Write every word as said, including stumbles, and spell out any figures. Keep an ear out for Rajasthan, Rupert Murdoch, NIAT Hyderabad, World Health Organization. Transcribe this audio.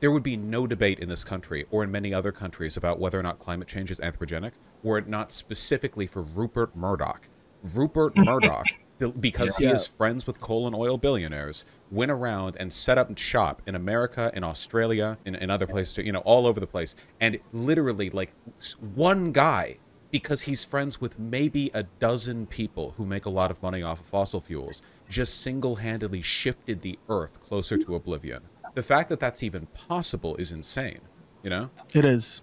there would be no debate in this country or in many other countries about whether or not climate change is anthropogenic, were it not specifically for Rupert Murdoch. Rupert Murdoch, because yeah. he is friends with coal and oil billionaires, went around and set up shop in America, in Australia, in, in other places, you know, all over the place. And literally, like, one guy, because he's friends with maybe a dozen people who make a lot of money off of fossil fuels, just single-handedly shifted the Earth closer to oblivion. The fact that that's even possible is insane, you know? It is.